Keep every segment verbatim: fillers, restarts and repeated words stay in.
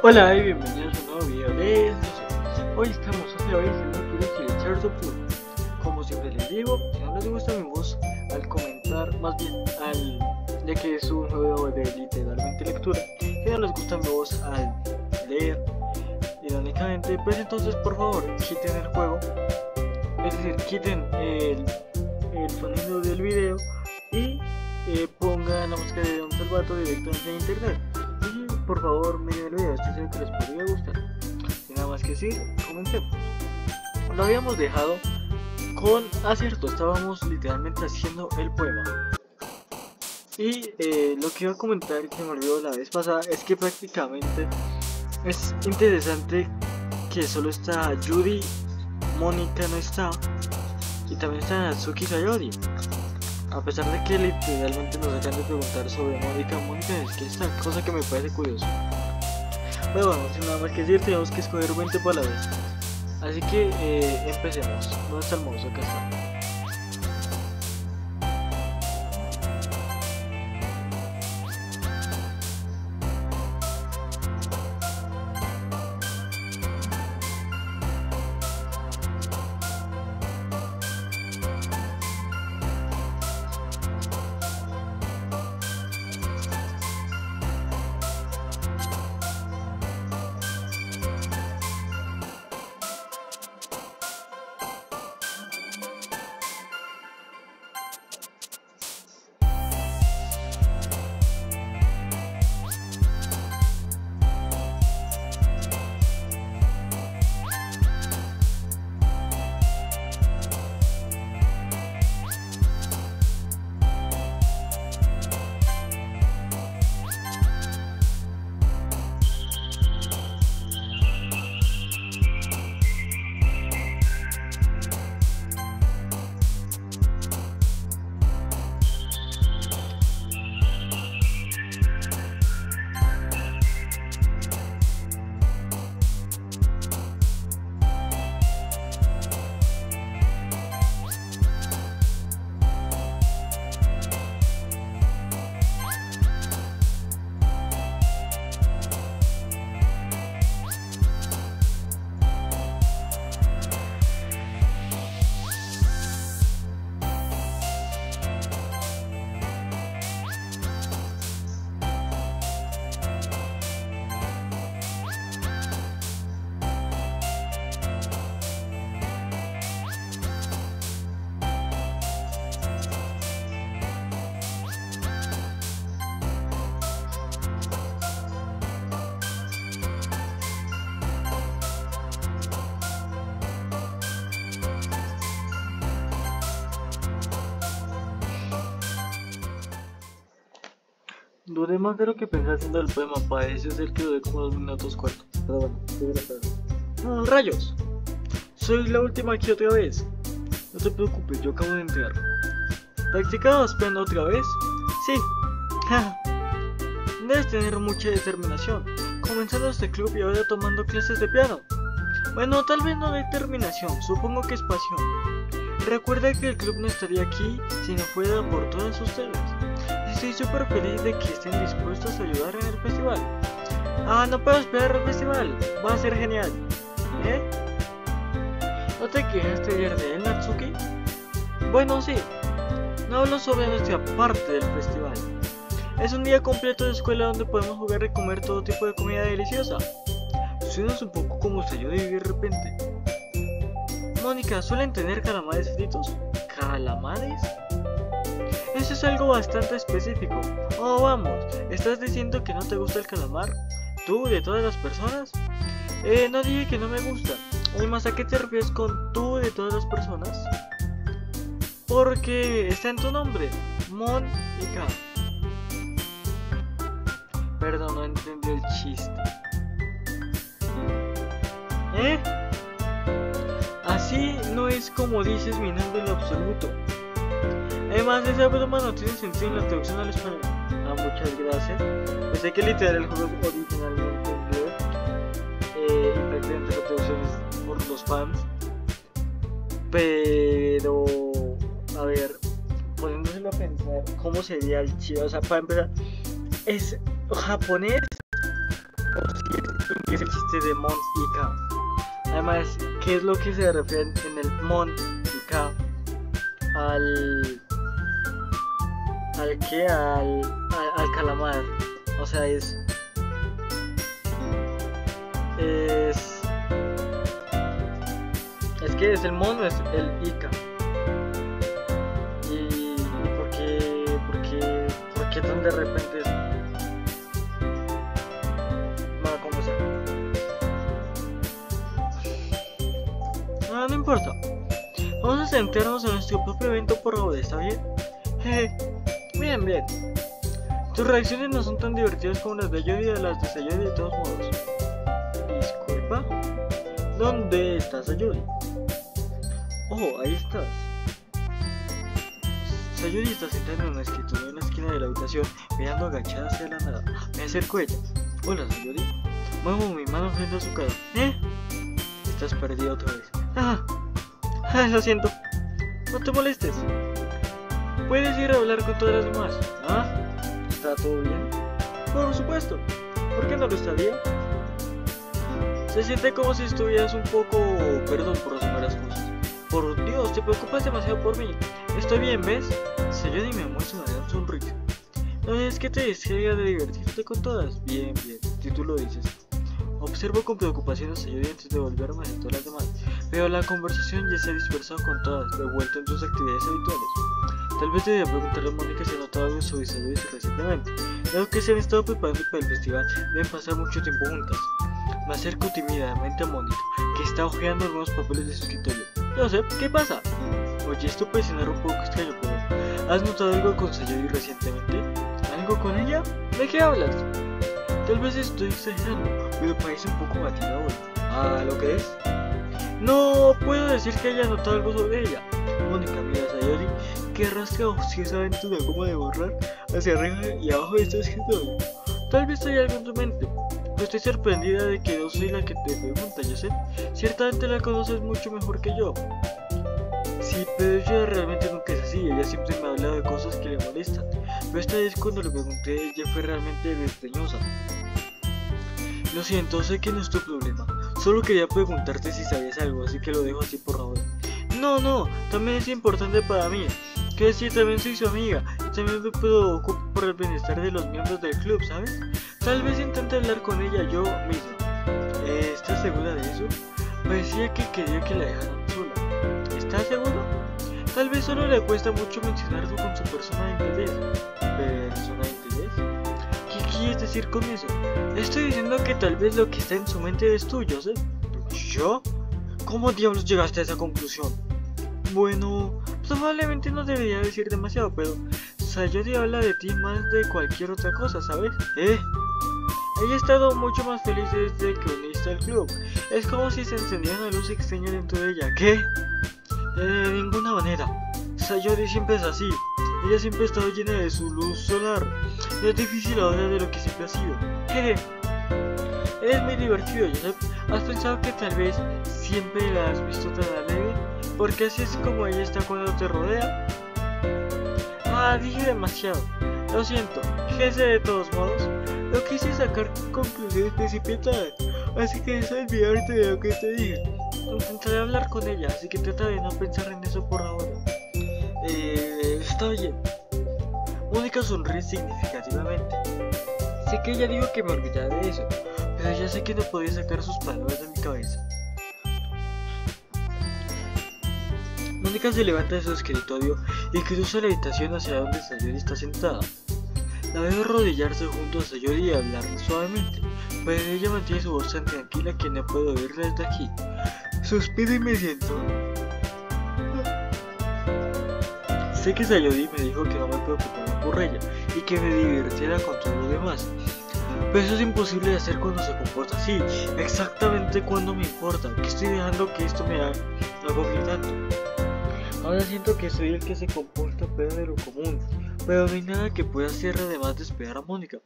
Hola y bienvenidos a un nuevo video de Natsuki. Hoy estamos otra vez en lo que es el Chicas Perfect. Como siempre les digo, si no les gusta mi voz al comentar, más bien al, ya que es un juego de literalmente lectura, si no les gusta mi voz al leer irónicamente, pues entonces por favor quiten el juego, es decir, quiten el, el sonido del video y eh, pongan la música de Dan Salvato directamente en internet. Por favor, miren el video, este es el que les podría gustar. Y nada más que sí, comencemos. Lo habíamos dejado con acierto, estábamos literalmente haciendo el poema. Y eh, lo que iba a comentar, que me olvidó la vez pasada, es que prácticamente es interesante que solo está Yuri, Monika no está, y también está Natsuki y Sayori. A pesar de que literalmente nos acaban de preguntar sobre Monika, Monika es que esta cosa que me parece curiosa. Bueno, bueno, sin nada más que decir, tenemos que escoger veinte palabras. Así que eh, empecemos. ¿Dónde está el mouse? Acá está. Duré más de lo que pensé haciendo el poema, para eso es el que duré como dos minutos cuarto. Pero bueno, no, ¡rayos! Soy la última aquí otra vez. No te preocupes, yo acabo de entrar. ¿Practicabas piano otra vez? Sí. Debes tener mucha determinación, comenzando este club y ahora tomando clases de piano. Bueno, tal vez no determinación, supongo que es pasión. Recuerda que el club no estaría aquí si no fuera por todas ustedes. Estoy súper feliz de que estén dispuestos a ayudar en el festival. Ah, no puedo esperar el festival, va a ser genial. ¿Eh? ¿No te quejaste ayer de él, Natsuki? Bueno, sí. No hablo sobre nuestra parte del festival. Es un día completo de escuela donde podemos jugar y comer todo tipo de comida deliciosa. Suenas un poco como si yo viví de repente. Monika, ¿suelen tener calamares fritos? ¿Calamares? Eso es algo bastante específico. Oh, vamos, ¿estás diciendo que no te gusta el calamar? ¿Tú, de todas las personas? Eh, no dije que no me gusta. Además, ¿a qué te refieres con tú, de todas las personas? Porque está en tu nombre, Mon y K. Perdón, no entendí el chiste. ¿Eh? Así no es como dices mi nombre en absoluto. Además, esa broma no tiene sentido en la traducción al español. Ah, muchas gracias. Pues hay que literar el juego originalmente en inglés. Eh, y prácticamente la traducción es por los fans. Pero, a ver, poniéndoselo a pensar, ¿cómo sería el chido? O sea, para empezar, ¿es japonés o si es que es el chiste de Mont y Ka. Además, ¿qué es lo que se refiere en el Mont y Ka? Al... ¿Al qué? Al, al, al calamar. O sea, es... Es... Es que es el mono, es el Ica. Y... y ¿Por qué? ¿Por qué? ¿Por qué tan de repente es... Bueno, ¿cómo se llama? No, no importa. Vamos a centrarnos en nuestro propio evento por ahora, ¿está bien? Jeje. Bien, bien. Tus reacciones no son tan divertidas como las de Yuri y las de Sayori, de todos modos. Disculpa. ¿Dónde estás, Sayori? Oh, ahí estás. Sayori está sentada en una escritura en la esquina de la habitación, mirando agachada hacia la nada. Me acerco a ella. Hola, Sayori. Muevo mi mano frente a su cara. ¿Eh? Estás perdida otra vez. ¡Ah! Ah, lo siento. No te molestes. Puedes ir a hablar con todas las demás. ¿Ah? ¿Está todo bien? Por supuesto. ¿Por qué no lo estaría? Se siente como si estuvieras un poco... Perdón por resumir las cosas. Por Dios, te preocupas demasiado por mí. Estoy bien, ¿ves? Sayori me muestra una gran sonrisa. No es que te distraiga de divertirte con todas. Bien, bien. Si tú lo dices. Observo con preocupación a Sayori antes de volverme a todas las demás. Pero la conversación ya se ha dispersado con todas, de vuelta en sus actividades habituales. Tal vez debía preguntarle a Monika si ha notado algo sobre Sayori recientemente. Dado que se han estado preparando para el festival, deben pasar mucho tiempo juntas. Me acerco tímidamente a Monika, que está hojeando algunos papeles de su escritorio. No sé, ¿qué pasa? Oye, esto puede sonar un poco extraño, pero... ¿has notado algo con Sayori recientemente? ¿Algo con ella? ¿De qué hablas? Tal vez estoy exagerando, pero parece un poco batida hoy. ¿Ah, lo que es? No puedo decir que haya notado algo sobre ella. Monika mira a Sayori, que arrastra ociosamente una goma de borrar hacia arriba y abajo de este escritorio. Tal vez hay algo en tu mente. No estoy sorprendida de que no soy la que te pregunta, yo sé. Ciertamente la conoces mucho mejor que yo. Sí, pero yo realmente nunca es así. Ella siempre me ha hablado de cosas que le molestan. Pero esta vez cuando le pregunté, ella fue realmente desdeñosa. Lo siento, sé que no es tu problema. Solo quería preguntarte si sabías algo, así que lo dejo así por ahora. No, no, también es importante para mí. Que decir, también soy su amiga y también me preocupo por el bienestar de los miembros del club, ¿sabes? Tal vez intente hablar con ella yo mismo. Eh, ¿Estás segura de eso? Parecía que quería que la dejaran sola. ¿Estás seguro? Tal vez solo le cuesta mucho mencionarlo con su persona de interés. ¿Persona de interés? ¿Qué quieres decir con eso? Estoy diciendo que tal vez lo que está en su mente es tuyo, ¿sabes? ¿Yo? ¿Cómo diablos llegaste a esa conclusión? Bueno... probablemente no debería decir demasiado, pero Sayori habla de ti más de cualquier otra cosa, ¿sabes? ¿Eh? Ella ha estado mucho más feliz desde que uniste al club. Es como si se encendiera una luz extraña dentro de ella. ¿Qué? De ninguna manera. Sayori siempre es así. Ella siempre ha estado llena de su luz solar. No es difícil ahora de lo que siempre ha sido. Jeje. Eres muy divertido, Joseph. ¿Has pensado que tal vez siempre la has visto tan alegre? Porque así es como ella está cuando te rodea. Ah, dije demasiado. Lo siento, jefe, de todos modos. Lo quise sacar conclusiones precipitadas, así que es olvidarte de lo que te dije. Intentaré hablar con ella, así que trata de no pensar en eso por ahora. Eh, está bien. Monika sonríe significativamente. Sé que ella dijo que me olvidara de eso, pero ya sé que no podía sacar sus palabras de mi cabeza. Monika se levanta de su escritorio y cruza la habitación hacia donde Sayori está sentada. La veo arrodillarse junto a Sayori y hablar suavemente, pero ella mantiene su voz tan tranquila que no puedo oírla desde aquí. Suspiro y me siento. Sé que Sayori me dijo que no me preocupaba por ella y que me divirtiera con todo lo demás. Pero eso es imposible de hacer cuando se comporta así, exactamente cuando me importa, que estoy dejando que esto me haga conflictando. Ahora siento que soy el que se comporta peor de lo común, pero no hay nada que pueda hacer además de esperar a Monika.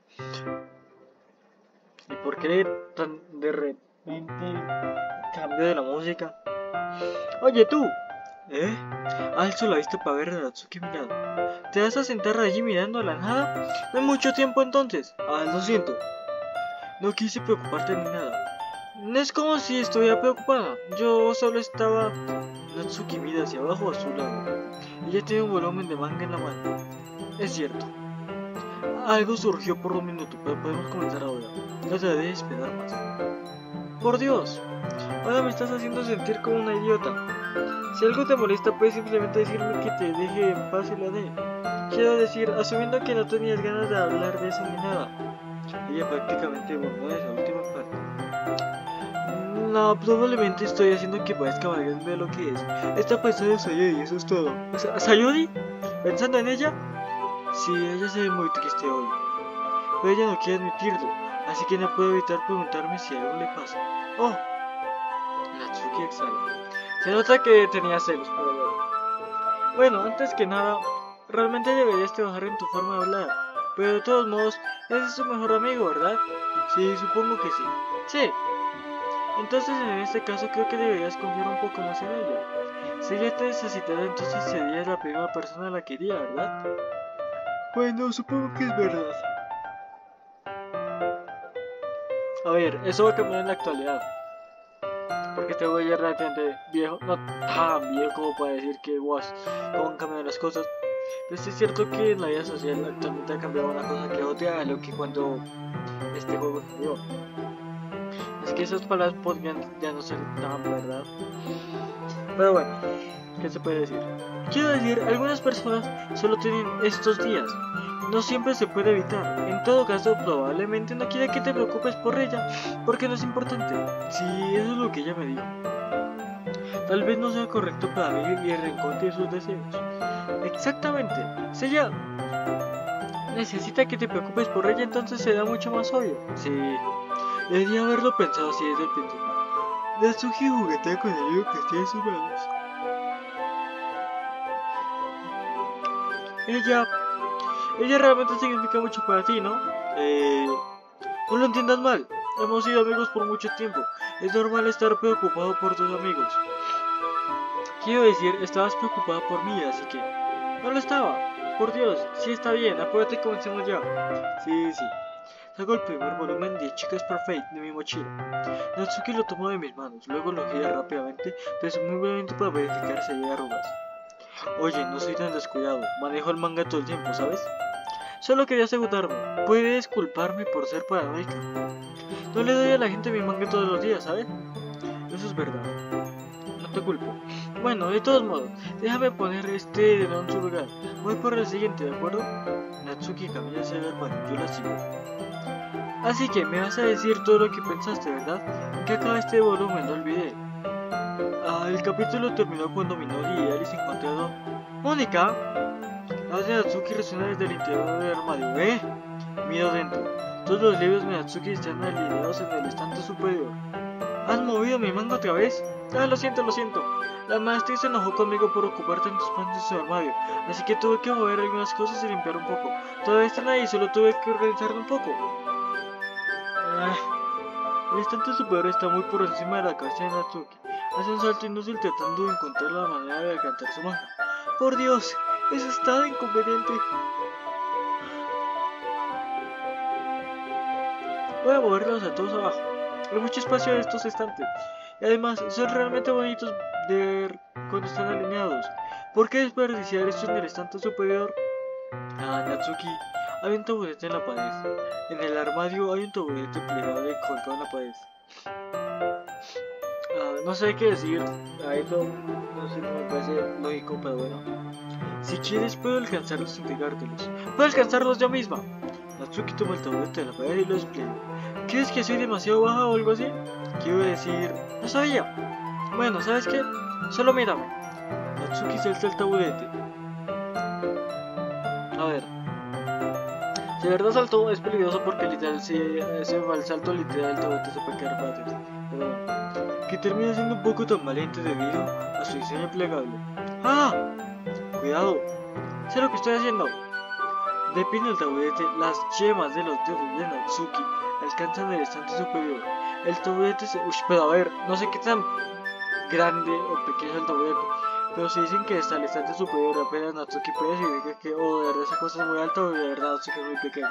¿Y por qué tan de repente cambio de la música? Oye, tú, ¿eh? Alzo la vista para ver a Natsuki mirando. ¿Te vas a sentar allí mirando a la nada? No hay mucho tiempo entonces. Ah, lo siento. No quise preocuparte ni nada. No es como si estuviera preocupada. Yo solo estaba... Natsuki mira hacia abajo a su lado. Ella tiene un volumen de manga en la mano. Es cierto. Algo surgió por un minuto, pero podemos comenzar ahora. No te debes esperar más. Por Dios, ahora me estás haciendo sentir como una idiota. Si algo te molesta, puedes simplemente decirme que te deje en paz y lo haré. Quiero decir, asumiendo que no tenías ganas de hablar de eso ni nada. Ella prácticamente borró esa última parte. No, probablemente estoy haciendo que parezca más de lo que es. Esta persona es Sayori, eso es todo. ¿Sayori? ¿Pensando en ella? Sí, ella se ve muy triste hoy, pero ella no quiere admitirlo, así que no puedo evitar preguntarme si algo le pasa. ¡Oh! Natsuki exhala. Se nota que tenía celos, pero bueno. Bueno, antes que nada, realmente deberías trabajar en tu forma de hablar, pero de todos modos, ese es tu mejor amigo, ¿verdad? Sí, supongo que sí. Sí. Entonces, en este caso, creo que deberías confiar un poco más en ella. Si ella te necesitara, entonces serías la primera persona a la que iría, ¿verdad? Bueno, supongo que es verdad. A ver, eso va a cambiar en la actualidad, porque este güey ya realmente viejo, no tan viejo como para decir que guau, no van cambiando las cosas. Pero sí es cierto que en la vida social actualmente ha cambiado una cosa que otra a lo que cuando este juego salió. Es que esas palabras podrían ya no ser tan verdad. Pero bueno, ¿qué se puede decir? Quiero decir, algunas personas solo tienen estos días. No siempre se puede evitar. En todo caso, probablemente no quiera que te preocupes por ella, porque no es importante. Sí, eso es lo que ella me dijo. Tal vez no sea correcto para mí y reencontre sus deseos. Exactamente. Si ella necesita que te preocupes por ella, entonces será mucho más obvio. Sí, debería haberlo pensado así desde el principio. Natsuki juguetea con el libro que tiene en sus manos. Ella... Ella realmente significa mucho para ti, ¿no? Eh... No lo entiendas mal. Hemos sido amigos por mucho tiempo. Es normal estar preocupado por tus amigos. Quiero decir, estabas preocupada por mí, así que... No lo estaba. Por Dios, sí está bien. Acuérdate que comencemos ya. Sí, sí. Saco el primer volumen de Chicas Perfect de mi mochila. Natsuki lo tomó de mis manos. Luego lo gira rápidamente, presumiblemente para verificar si hay arrugas. Oye, no soy tan descuidado, manejo el manga todo el tiempo, ¿sabes? Solo quería asegurarme, puedes culparme por ser paranoica. No le doy a la gente mi manga todos los días, ¿sabes? Eso es verdad, no te culpo. Bueno, de todos modos, déjame poner este de en su lugar. Voy por el siguiente, ¿de acuerdo? Natsuki camina hacia el armario, yo la sigo. Así que me vas a decir todo lo que pensaste, ¿verdad? ¿En qué acaba este volumen? No olvidé. Ah, el capítulo terminó cuando Minori y Alice encontraron Monika. La voz de Natsuki resuena desde el interior del armario. ¿Eh? Miro dentro. Todos los libros de Natsuki están alineados en el estante superior. ¿Has movido mi manga otra vez? Ah, lo siento, lo siento. La maestra se enojó conmigo por ocupar tantos espacio en su armario, así que tuve que mover algunas cosas y limpiar un poco. Todavía están ahí, solo tuve que organizarlo un poco. Ah, el estante superior está muy por encima de la cabeza de Natsuki. Hace un salto inútil tratando de encontrar la manera de alcanzar su manga. ¡Por Dios! ¡Eso es tan inconveniente! Voy a moverlos a todos abajo. Hay mucho espacio en estos estantes. Y además, son realmente bonitos de ver cuando están alineados. ¿Por qué desperdiciar esto en el estante superior? Ah, Natsuki. Hay un taburete en la pared. En el armario hay un taburete plegado y colgado en la pared. Uh, no sé qué decir a esto, no sé, no me parece lógico, pero bueno. Si quieres puedo alcanzarlos sin pegártelos. ¡Puedo alcanzarlos yo misma! Natsuki toma el taburete de la pared y lo despliega. ¿Crees que soy demasiado baja o algo así? Quiero decir... ¡No sabía! Bueno, ¿sabes qué? Solo mírame. Natsuki salta el taburete. A ver... Si de verdad saltó es peligroso porque literal si ese mal salto literal el taburete se puede quedar para atrás. Pero bueno... que termina siendo un poco tambaleante debido a su diseño plegable. ¡Ah! Cuidado, sé lo que estoy haciendo. Depende del taburete, las yemas de los dedos de Natsuki alcanzan el estante superior. El taburete se... Uy, pero a ver, no sé qué tan grande o pequeño es el taburete, pero si dicen que está el estante superior apenas Natsuki puede significar que, oh, de verdad esa cosa es muy alta o de verdad Natsuki es muy pequeña.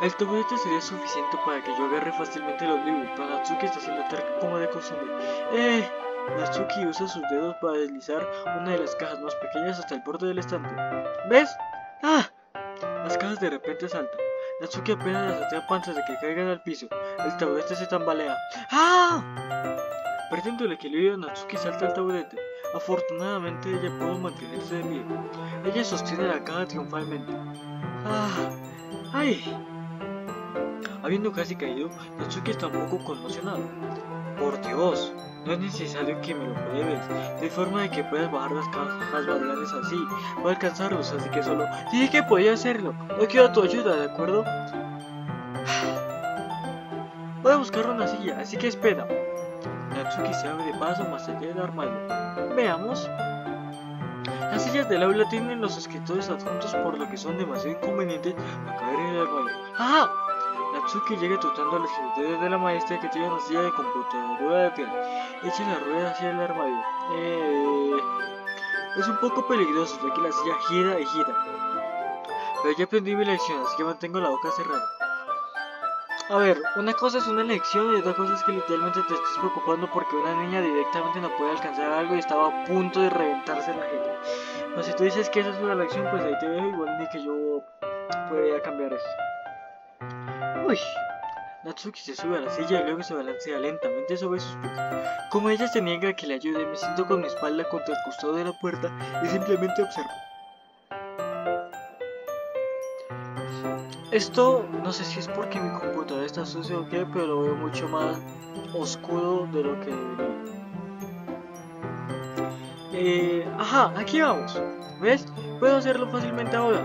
El tobillete sería suficiente para que yo agarre fácilmente los libros, pero Natsuki está haciendo terca como de costumbre. ¡Eh! Natsuki usa sus dedos para deslizar una de las cajas más pequeñas hasta el borde del estante. ¿Ves? ¡Ah! Las cajas de repente saltan. Natsuki apenas las atrapa antes de que caigan al piso. El taburete se tambalea. ¡Ah! Perdiendo el equilibrio, Natsuki salta al taburete. Afortunadamente, ella pudo mantenerse de pie. Ella sostiene la caja triunfalmente. ¡Ah! ¡Ay! Habiendo casi caído, Natsuki está un poco conmocionado. ¡Por Dios! No es necesario que me lo pruebes. No hay forma de que puedas bajar las cajas variables así. Voy a alcanzarlos, así que solo... ¡Sí que podía hacerlo! No quiero tu ayuda, ¿de acuerdo? Voy a buscar una silla, así que espera. Natsuki se abre de paso más allá del armario. Veamos. Las sillas del aula tienen los escritores adjuntos, por lo que son demasiado inconvenientes para caer en el armario. ¡Ajá! Natsuki llega trotando a los escritores de la maestra que tiene una silla de computadora de piel. Echa la rueda hacia el armario. Eh... Es un poco peligroso, ya que la silla gira y gira. Pero ya aprendí mi lección, así que mantengo la boca cerrada. A ver, una cosa es una lección y otra cosa es que literalmente te estés preocupando porque una niña directamente no puede alcanzar algo y estaba a punto de reventarse la gente. Pero si tú dices que esa es una lección, pues ahí te dejo, igual ni que yo podría cambiar eso. Uy. Natsuki se sube a la silla y luego se balancea lentamente sobre sus pies. Como ella se niega a que le ayude, me siento con mi espalda contra el costado de la puerta y simplemente observo. Esto no sé si es porque mi computadora está sucia o qué, pero lo veo mucho más oscuro de lo que debería. Eh, ajá, aquí vamos. ¿Ves? Puedo hacerlo fácilmente ahora.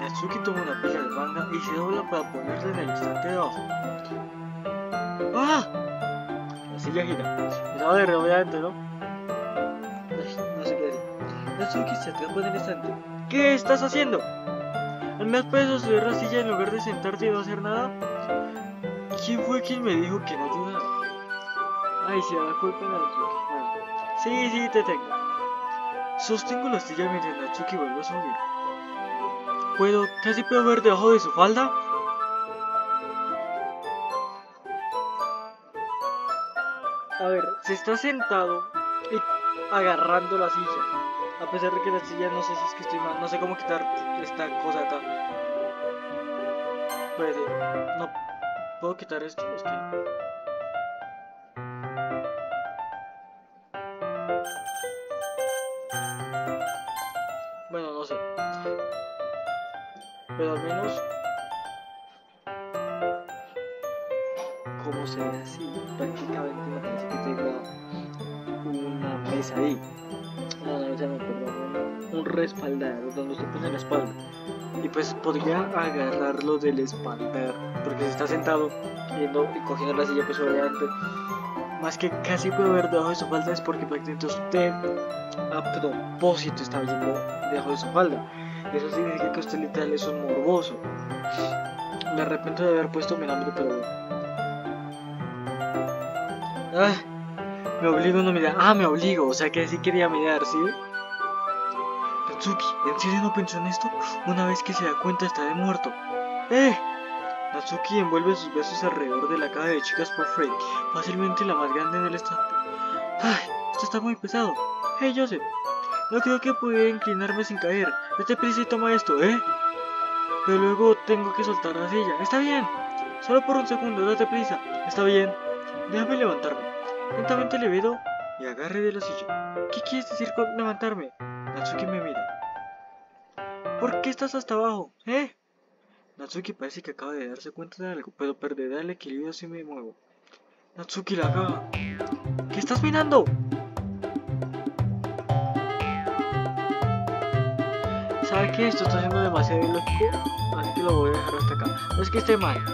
Natsuki toma una pila de manga y se dobla para ponerla en el estante de abajo. ¡Ah! La silla gira. Estaba de obviamente, ¿no? Ay, no sé qué hacer. Natsuki se atrapa en el estante. ¿Qué estás haciendo? Al menos puedes sostener la silla en lugar de sentarte y no hacer nada. ¿Quién fue quien me dijo que no ayudara? Ay, se da la culpa de Natsuki. Bueno. Sí, sí, te tengo. Sostengo la silla mientras Natsuki vuelve a subir. Puedo, casi puedo ver debajo de su falda. A ver, se está sentado y agarrando la silla. A pesar de que la silla, no sé si es que estoy mal, no sé cómo quitar esta cosa acá. Puede, no, puedo quitar esto, es que... Bueno, no sé. Pero al menos, como se ve así, prácticamente me parece que tengo una mesa ahí. No, no, ya no, perdón, un respaldar, donde usted pone la espalda. Y pues podría agarrarlo del espaldar, porque se está sentado yendo y cogiendo la silla, pues obviamente. Más que casi puedo ver debajo de su falda es porque prácticamente usted a propósito está viendo debajo de su falda. Eso significa que usted literal es un morboso. Me arrepiento de haber puesto mi nombre, pero bueno. Ah, me obligo a no mirar. Ah, me obligo, o sea que sí quería mirar, ¿sí? Natsuki, ¿en serio no pensó en esto? Una vez que se da cuenta está de muerto. ¡Eh! Natsuki envuelve sus besos alrededor de la caja de Chicas Perfect, fácilmente la más grande en el estante. ¡Ay! Esto está muy pesado. ¡Hey, Joseph! No creo que pudiera inclinarme sin caer. Este príncipe toma esto, ¿eh? Pero luego tengo que soltar la silla. Está bien. Solo por un segundo, date prisa. Está bien. Déjame levantarme. Lentamente le veo y agarre de la silla. ¿Qué quieres decir con levantarme? Natsuki me mira. ¿Por qué estás hasta abajo, eh? Natsuki parece que acaba de darse cuenta de algo, pero perderá el equilibrio si me muevo. Natsuki, la caja. ¿Qué estás mirando? ¿Sabes qué? Esto está siendo demasiado ilógico, así que lo voy a dejar hasta acá. No es que esté mal.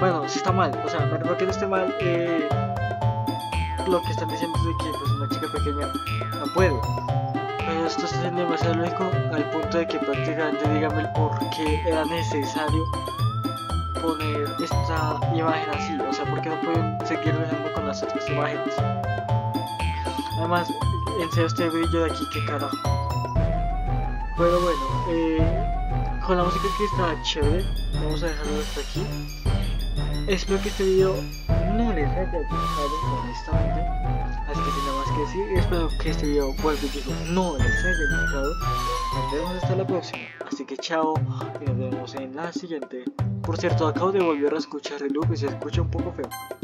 Bueno, sí está mal, o sea, me refiero a que no esté mal. Eh, lo que están diciendo es de que pues, una chica pequeña no puede. Pero esto está siendo demasiado lógico al punto de que prácticamente dígame el por qué era necesario poner esta imagen así. O sea, ¿por qué no pueden seguir dejando con las otras imágenes? Además, en serio este brillo de aquí, ¿qué carajo? Pero bueno, eh, con la música que estaba chévere, vamos a dejarlo hasta aquí. Espero que este video no les haya gustado, honestamente, así que sin nada más que decir, espero que este video, vuelvo y digo, no les haya gustado. Nos vemos hasta la próxima, así que chao y nos vemos en la siguiente. Por cierto, acabo de volver a escuchar el loop y se escucha un poco feo.